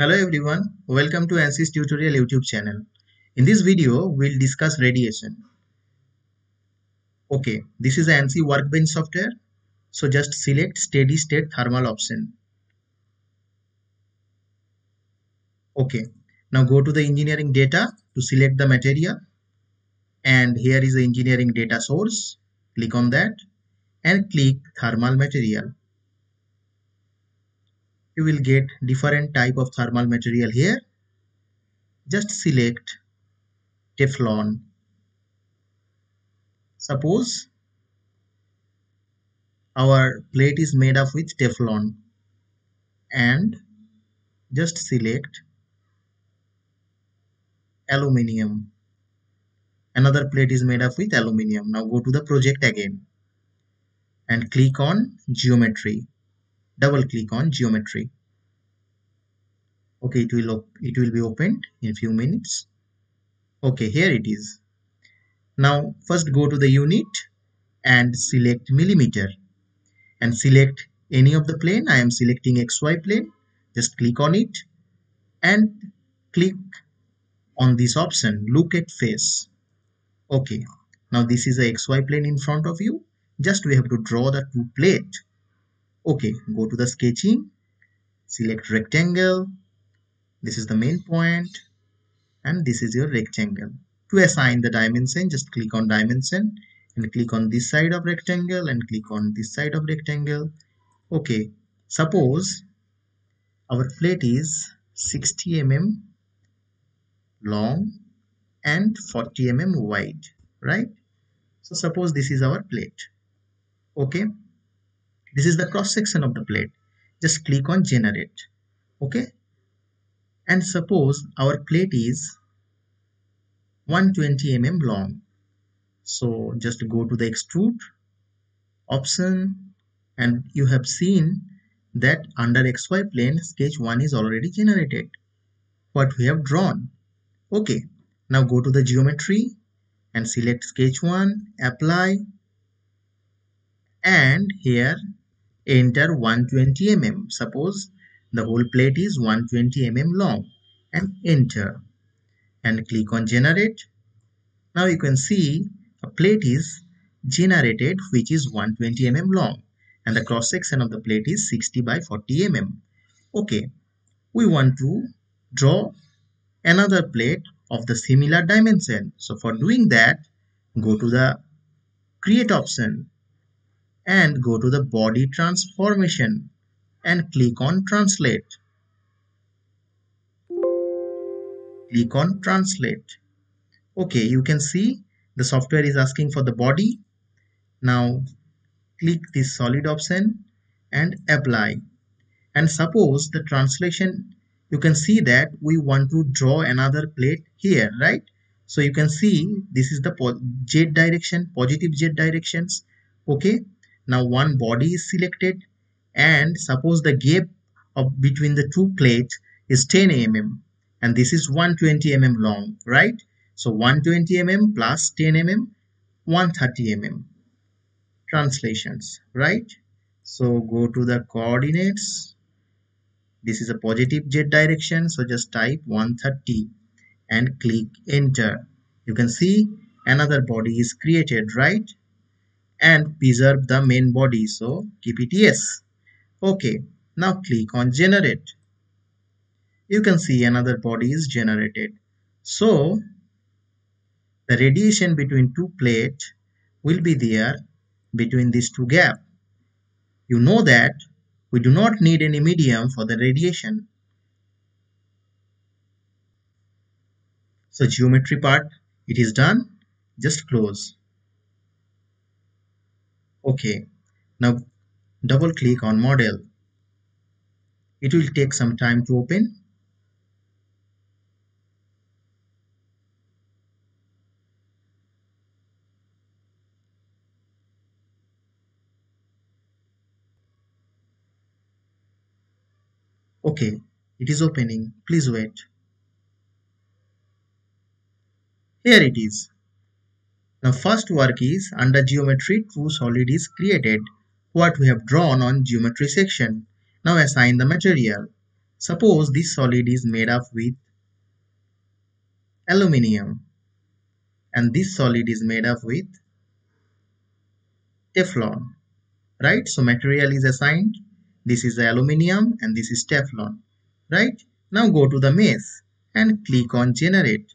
Hello everyone, welcome to ANSYS tutorial YouTube channel. In this video we'll discuss radiation. Okay, this is ANSYS Workbench software, so just select steady state thermal option. Okay, now go to the engineering data to select the material, and here is the engineering data source. Click on that and click thermal material. You will get different type of thermal material here. Just select Teflon. Suppose our plate is made up with Teflon, and just select aluminium. Another plate is made up with aluminium. Now go to the project again and click on geometry. Double click on geometry. Okay, it will be opened in few minutes. Okay, here it is. Now first go to the unit and select millimeter and select any of the plane. I am selecting XY plane. Just click on it and click on this option, look at face. Okay, now this is a XY plane in front of you. Just we have to draw the two plate. Okay, go to the sketching, select rectangle, this is the main point, and this is your rectangle. To assign the dimension, just click on dimension, and click on this side of rectangle, and click on this side of rectangle. Okay, suppose our plate is 60 mm long and 40 mm wide, right? So suppose this is our plate. Okay. This is the cross section of the plate. Just click on generate. Okay. And suppose our plate is 120 mm long. So just go to the extrude option, and you have seen that under XY plane sketch 1 is already generated, what we have drawn. Okay. Now go to the geometry and select sketch 1, apply, and here enter 120 mm. Suppose the whole plate is 120 mm long, and enter and click on generate. Now you can see a plate is generated which is 120 mm long, and the cross section of the plate is 60 by 40 mm. Okay, we want to draw another plate of the similar dimension. So for doing that, go to the create option and go to the body transformation and click on translate. Click on translate. Okay, you can see the software is asking for the body. Now click this solid option and apply. And suppose the translation, you can see that we want to draw another plate here, right? So you can see this is the Z direction, positive Z directions. Okay. Now one body is selected, and suppose the gap between the two plates is 10 mm and this is 120 mm long, right? So 120 mm plus 10 mm, 130 mm translations, right? So go to the coordinates. This is a positive Z direction, so just type 130 and click enter. You can see another body is created, right? And preserve the main body, so keep it yes. Okay, now click on generate. You can see another body is generated. So the radiation between two plates will be there between these two gaps. You know that we do not need any medium for the radiation. So geometry part, it is done. Just close. Okay, now double click on model. It will take some time to open. Okay, it is opening. Please wait. Here it is. Now first work is under geometry, true solid is created, what we have drawn on geometry section. Now assign the material. Suppose this solid is made up with aluminium and this solid is made up with Teflon, right? So material is assigned. This is aluminium and this is Teflon, right? Now go to the mesh and click on generate.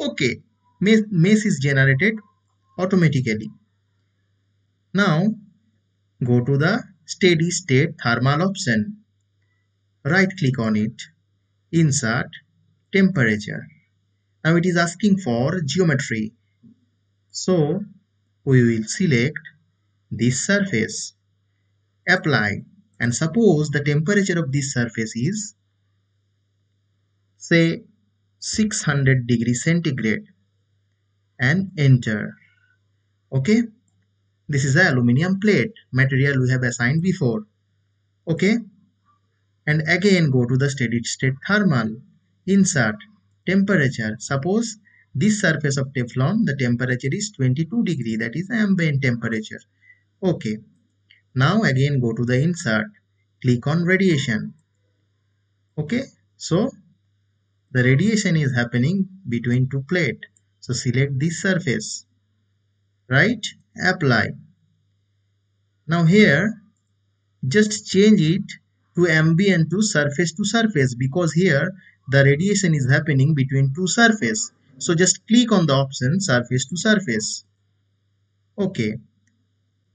Okay, mesh is generated automatically. Now go to the steady state thermal option. Right click on it. Insert temperature. Now it is asking for geometry. So we will select this surface. Apply. And suppose the temperature of this surface is say 600 degrees centigrade and enter. Okay. This is the aluminium plate, material we have assigned before. Okay. And again go to the steady state thermal. Insert temperature. Suppose this surface of Teflon, the temperature is 22 degree. That is ambient temperature. Okay. Now again go to the insert. Click on radiation. Okay. So the radiation is happening between two plates. So select this surface. Right. Apply. Now here just change it to ambient to surface because here the radiation is happening between two surfaces. So just click on the option surface to surface. Okay.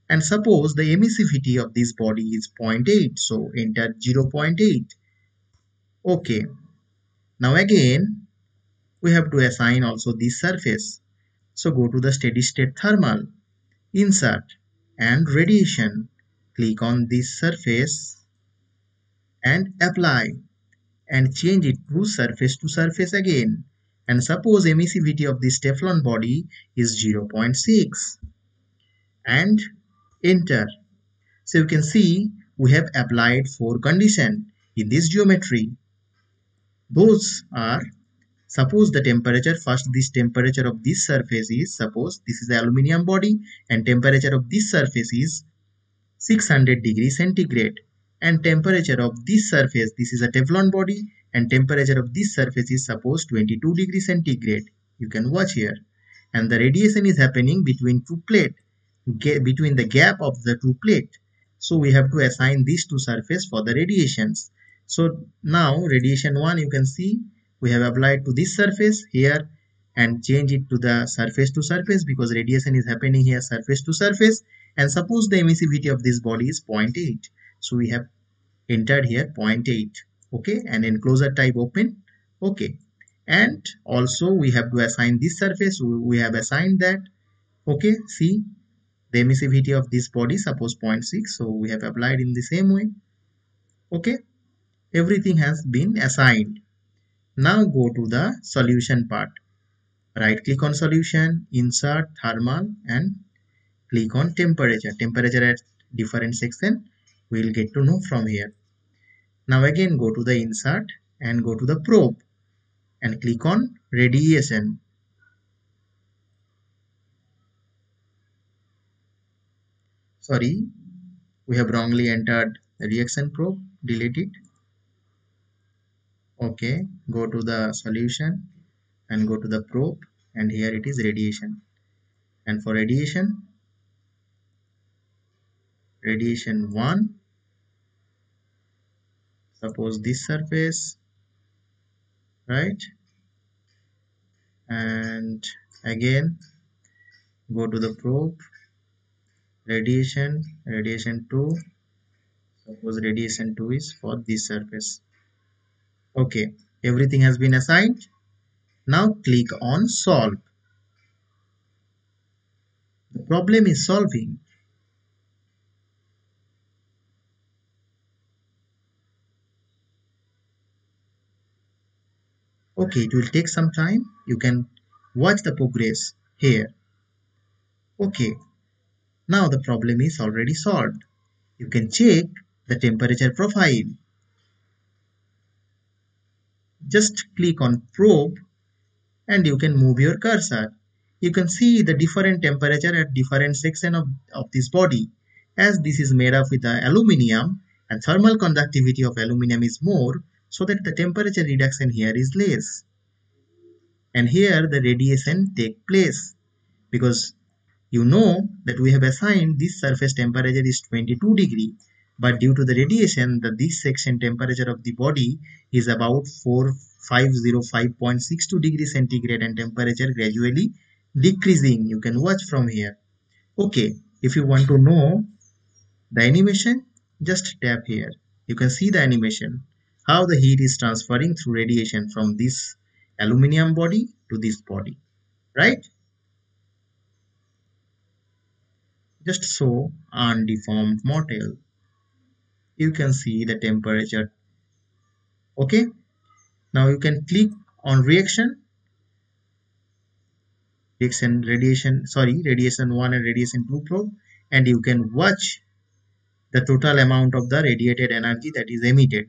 And suppose the emissivity of this body is 0.8. So enter 0.8. Okay. Now again we have to assign also this surface. So go to the steady state thermal. Insert and radiation. Click on this surface and apply and change it to surface again. And suppose emissivity of this Teflon body is 0.6 and enter. So you can see we have applied four conditions in this geometry. Those are suppose the temperature, first this temperature of this surface is, suppose this is the aluminium body and temperature of this surface is 600 degrees centigrade and temperature of this surface, this is a Teflon body and temperature of this surface is suppose 22 degrees centigrade. You can watch here. And the radiation is happening between two plates, between the gap of the two plates. So we have to assign these two surfaces for the radiations. So now radiation 1 you can see. We have applied to this surface here and change it to the surface to surface because radiation is happening here surface to surface. And suppose the emissivity of this body is 0.8. So we have entered here 0.8. Okay. And enclosure type open. Okay. And also we have to assign this surface. We have assigned that. Okay. See the emissivity of this body suppose 0.6. So we have applied in the same way. Okay. Everything has been assigned. Now go to the solution part. Right click on solution, insert thermal and click on temperature. Temperature at different section we will get to know from here. Now again go to the insert and go to the probe and click on radiation. Sorry, we have wrongly entered the reaction probe, delete it. Okay, go to the solution and go to the probe and here it is radiation. And for radiation, radiation 1, suppose this surface, right? And again, go to the probe, radiation, radiation 2, suppose radiation 2 is for this surface. Okay, everything has been assigned. Now click on solve. The problem is solving. Okay, it will take some time. You can watch the progress here. Okay, now the problem is already solved. You can check the temperature profile. Just click on probe and you can move your cursor. You can see the different temperature at different section of this body. As this is made up with the aluminium, and thermal conductivity of aluminum is more, so that the temperature reduction here is less. And here the radiation takes place, because you know that we have assigned this surface temperature is 22 degree, but due to the radiation, this section temperature of the body is about 4505.62 degree centigrade and temperature gradually decreasing. You can watch from here. Okay, if you want to know the animation, just tap here. You can see the animation, how the heat is transferring through radiation from this aluminum body to this body, right? Just so undeformed model. You can see the temperature. Okay, now you can click on radiation 1 and radiation 2 probe, and you can watch the total amount of the radiated energy that is emitted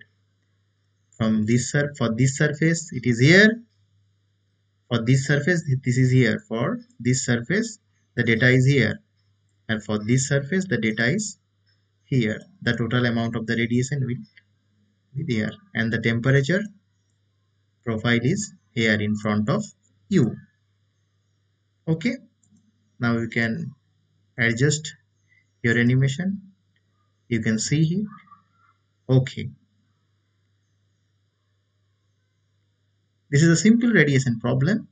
from this surface. It is here. For this surface, this is here. For this surface, the data is here, and for this surface, the data is here. The total amount of the radiation will be there, and the temperature profile is here in front of you. Okay, now you can adjust your animation. You can see here. Okay, this is a simple radiation problem.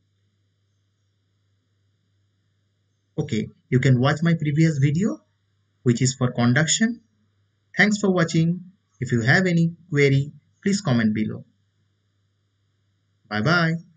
Okay, you can watch my previous video, which is for conduction. Thanks for watching. If you have any query, please comment below. Bye bye.